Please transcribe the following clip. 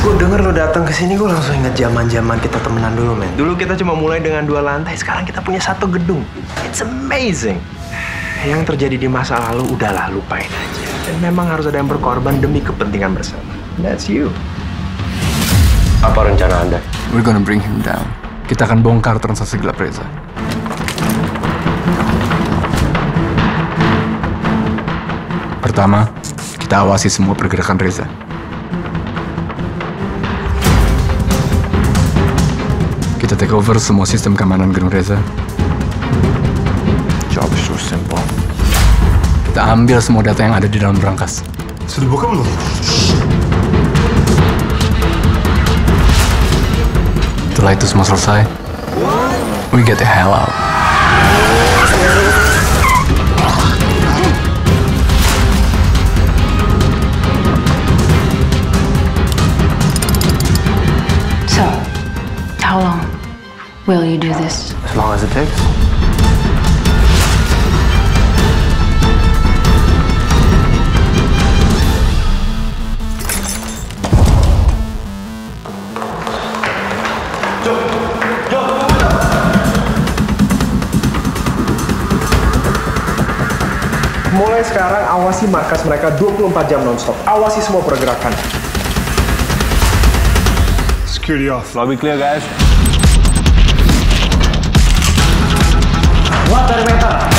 gue denger lo datang ke sini, gue langsung inget zaman kita temenan dulu, men. Dulu kita cuma mulai dengan 2 lantai, sekarang kita punya 1 gedung. It's amazing. Yang terjadi di masa lalu, udahlah, lupain aja. Dan memang harus ada yang berkorban demi kepentingan bersama. That's you. Apa rencana Anda? We're gonna bring him down. Kita akan bongkar transaksi gelap Reza. Pertama, kita awasi semua pergerakan Reza. Kita take over semua sistem keamanan gedung Reza. Job so simple. Kita ambil semua data yang ada di dalam brankas. Sudah buka belum? Setelah itu semua selesai, we get the hell out. So, how long will you do this? As long as it takes. Mulai sekarang, awasi markas mereka 24 jam non-stop. Awasi semua pergerakan. Security off. Lobby clear, guys. Water meter.